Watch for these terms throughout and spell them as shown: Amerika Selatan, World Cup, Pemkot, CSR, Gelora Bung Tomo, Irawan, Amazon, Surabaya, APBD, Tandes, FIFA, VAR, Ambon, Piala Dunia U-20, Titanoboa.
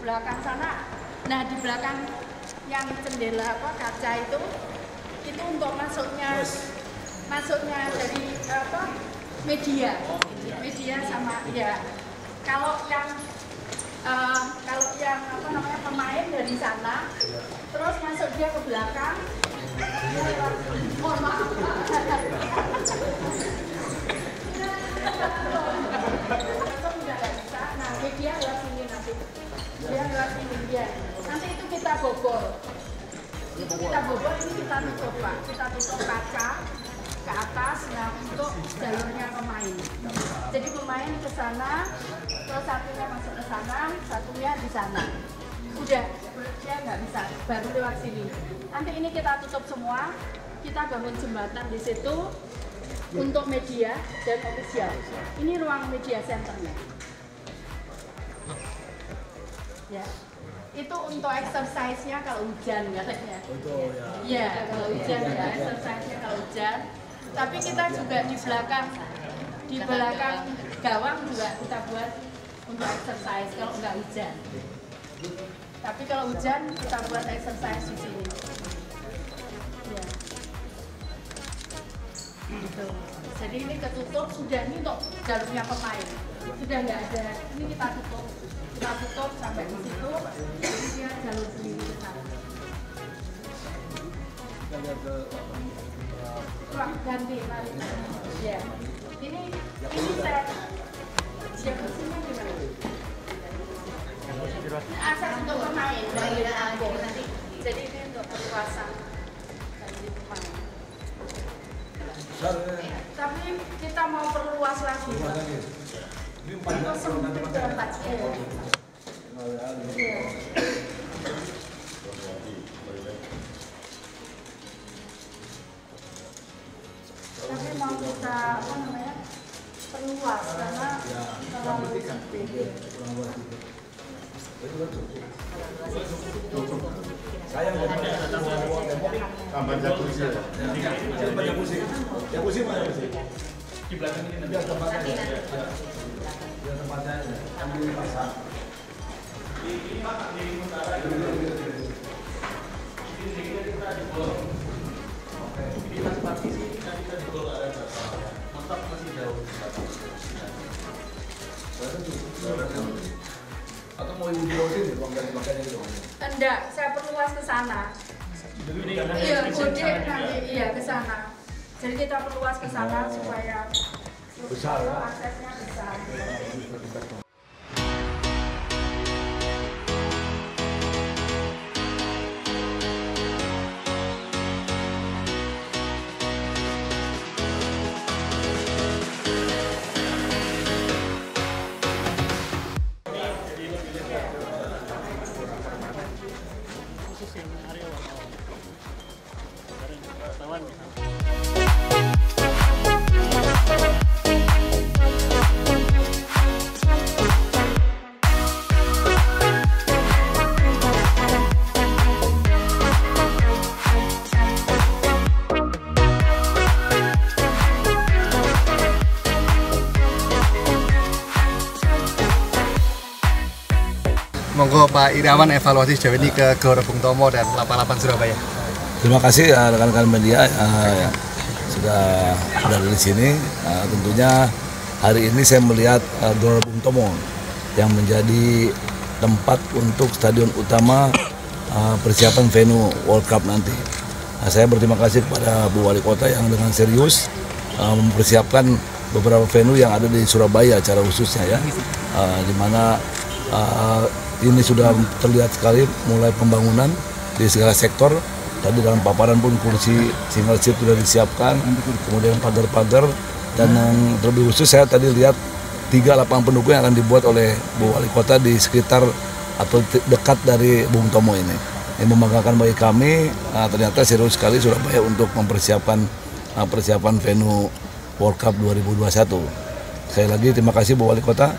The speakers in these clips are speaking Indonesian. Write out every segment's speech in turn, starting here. Belakang sana, nah di belakang yang jendela apa kaca itu untuk masuknya dari apa media sama ya. Kalau yang apa namanya pemain dari sana, terus masuk dia ke belakang. Mohon maaf. Nanti itu kita bobol. Ini kita tutup, Pak. Kita tutup kaca ke atas, nah untuk jalurnya pemain. Jadi pemain ke sana, terus satunya masuk ke sana, satunya di sana. Udah, dia nggak bisa, baru lewat sini. Nanti ini kita tutup semua, kita bangun jembatan di situ untuk media dan ofisial. Ini ruang media centernya. Ya. Itu untuk exercise-nya kalau hujan katanya. Betul ya. Iya, kalau hujan ya, exercise-nya kalau hujan. Tapi kita juga di belakang gawang juga kita buat untuk exercise kalau nggak hujan. Tapi kalau hujan kita buat exercise di sini. Ya. Gitu. Jadi ini ketutup sudah, ini untuk jalurnya pemain. Sudah nggak ada. Ini kita tutup. Kita tutup sampai di situ, jadi dia jalur sendiri ke sana. Ruang ganti lari. Ya. Ini saya siap kesini gimana? Asas untuk pemain dari Ambon nanti. Jadi ini untuk perluasan dari pemain. Tapi kita mau perluas lagi. Untuk sementara tempat tapi mau kita apa namanya perluas karena terlalu gede. Saya mau tambah jacuzzi. Di belakang ini nanti tempatnya ambil pasar. Ini Pak di utara. Ini kita di kolong. Oke. Di tempat sini kita di kolong ada pasar. Mantap masih jauh. Atau mau ibu browsing di ruang ganti makanya gitu. Enggak, saya perluas ke sana. Iya, gede nanti iya ke sana. Jadi kita perluas ke sana supaya besar aksesnya besar. Monggo Pak Irawan evaluasi sejauh ini ke Gelora Bung Tomo dan 88 Surabaya. Terima kasih rekan-rekan media yang sudah berada di sini. Tentunya hari ini saya melihat Gelora Bung Tomo yang menjadi tempat untuk stadion utama persiapan venue World Cup nanti. Saya berterima kasih kepada Bu Wali Kota yang dengan serius mempersiapkan beberapa venue yang ada di Surabaya secara khususnya ya, di mana ini sudah terlihat sekali mulai pembangunan di segala sektor. Tadi dalam paparan pun kursi single seat sudah disiapkan, kemudian pagar-pagar, dan yang terlebih khusus saya tadi lihat 3 lapangan pendukung yang akan dibuat oleh Bu Wali Kota di sekitar atau dekat dari Bung Tomo ini. Ini membanggakan bagi kami, ternyata serius sekali Surabaya untuk mempersiapkan persiapan venue World Cup 2021. Sekali lagi terima kasih Bu Wali Kota,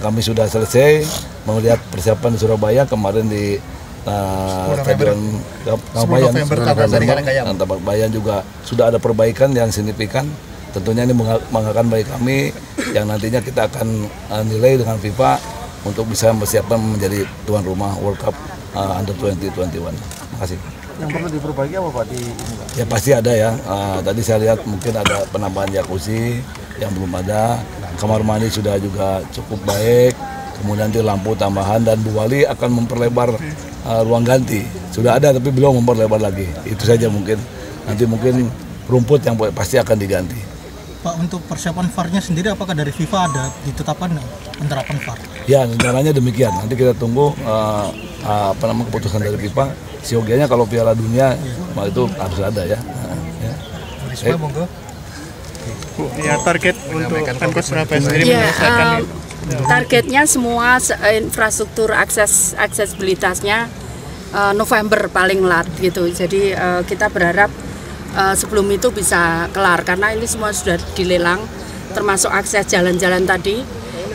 kami sudah selesai melihat persiapan di Surabaya kemarin di Stadion Kabayan. Kabayan juga sudah ada perbaikan yang signifikan. Tentunya ini membanggakan bagi kami yang nantinya kita akan nilai dengan FIFA untuk bisa mempersiapkan menjadi tuan rumah World Cup Under 2021. Terima kasih. Yang perlu diperbaiki apa Pak? Ya pasti ada ya. Tadi saya lihat mungkin ada penambahan jacuzzi yang belum ada. Kamar mandi sudah juga cukup baik. Kemudian di lampu tambahan, dan Bu Wali akan memperlebar ruang ganti. Sudah ada tapi belum memperlebar lagi. Itu saja mungkin. Nanti mungkin rumput yang pasti akan diganti. Pak, untuk persiapan VAR-nya sendiri apakah dari FIFA ada ditetapkan penerapan VAR? Ya, rencananya demikian. Nanti kita tunggu keputusan dari FIFA. Siogianya kalau Piala Dunia ya, itu harus ada ya. Ya, target untuk Pemkot Surabaya sendiri menyelesaikan targetnya semua infrastruktur aksesibilitasnya November paling lat gitu. Jadi kita berharap sebelum itu bisa kelar, karena ini semua sudah dilelang, termasuk akses jalan-jalan tadi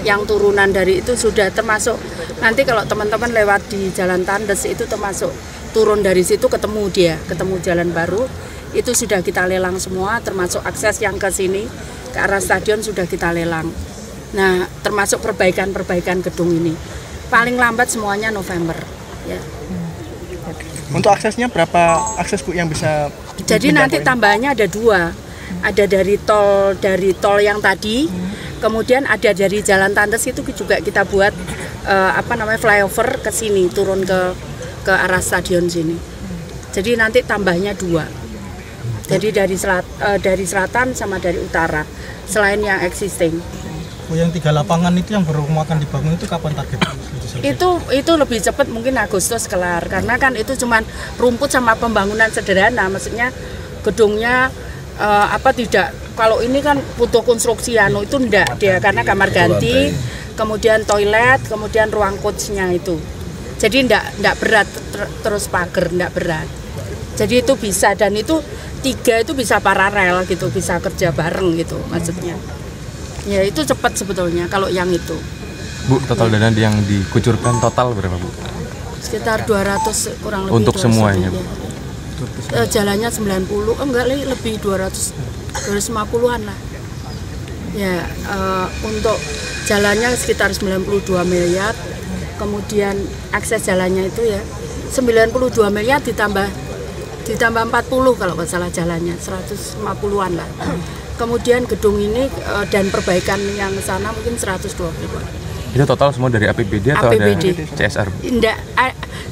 yang turunan dari itu sudah termasuk. Nanti kalau teman-teman lewat di Jalan Tandes itu termasuk turun dari situ ketemu dia, ketemu jalan baru, itu sudah kita lelang semua, termasuk akses yang ke sini ke arah stadion sudah kita lelang. Nah, termasuk perbaikan-perbaikan gedung ini paling lambat semuanya November ya. Untuk aksesnya berapa akses Bu yang bisa? Jadi nanti tambahannya ada 2, ada dari tol yang tadi, kemudian ada dari Jalan Tandes itu juga kita buat flyover ke sini, turun ke arah stadion sini. Jadi nanti tambahnya 2. Jadi dari selatan sama dari utara, selain yang existing. Oh, yang 3 lapangan itu yang baru akan dibangun itu kapan targetnya? Itu lebih cepat, mungkin Agustus kelar, karena kan itu cuman rumput sama pembangunan sederhana, maksudnya gedungnya tidak, kalau ini kan butuh konstruksi itu enggak dia, karena kamar ganti, kemudian toilet, kemudian ruang coachnya itu. Jadi enggak berat, terus pagar enggak berat. Jadi itu bisa, dan itu 3 itu bisa paralel gitu, bisa kerja bareng gitu maksudnya. Ya itu cepat sebetulnya kalau yang itu. Bu, total dana yang dikucurkan total berapa Bu? Sekitar 200 kurang lebih. Untuk semuanya Bu? Jalannya 90, lebih 250-an lah. Ya, untuk jalannya sekitar 92 miliar, kemudian akses jalannya itu ya 92 miliar ditambah 40 kalau nggak salah jalannya, 150-an lah. Kemudian gedung ini dan perbaikan yang sana mungkin 120-an. Itu total semua dari APBD atau APBD. Ada CSR? Enggak,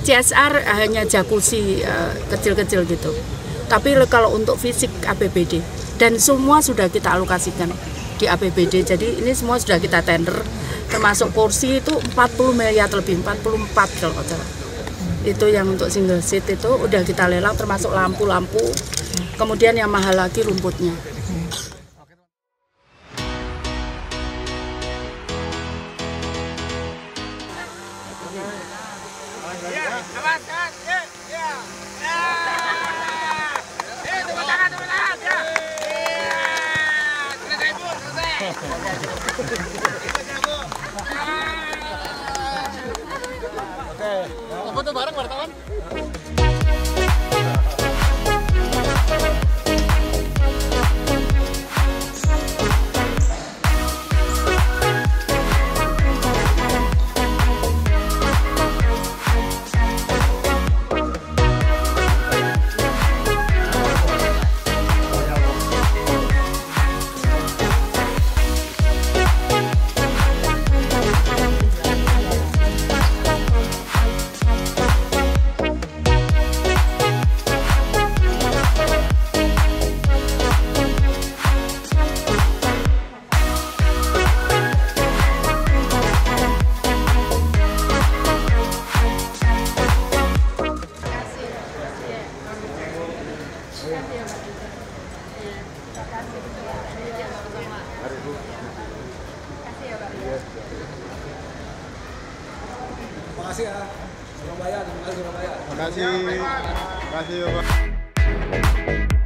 CSR hanya jacuzzi kecil-kecil gitu. Tapi kalau untuk fisik APBD, dan semua sudah kita alokasikan di APBD. Jadi ini semua sudah kita tender, termasuk kursi itu 40 miliar lebih, 44 kalau nggak salah. Itu yang untuk single seat itu udah kita lelang, termasuk lampu-lampu. Kemudian yang mahal lagi rumputnya. Foto bareng wartawan. Terima kasih ya, Surabaya. Terima kasih Surabaya. Terima kasih. Terima kasih.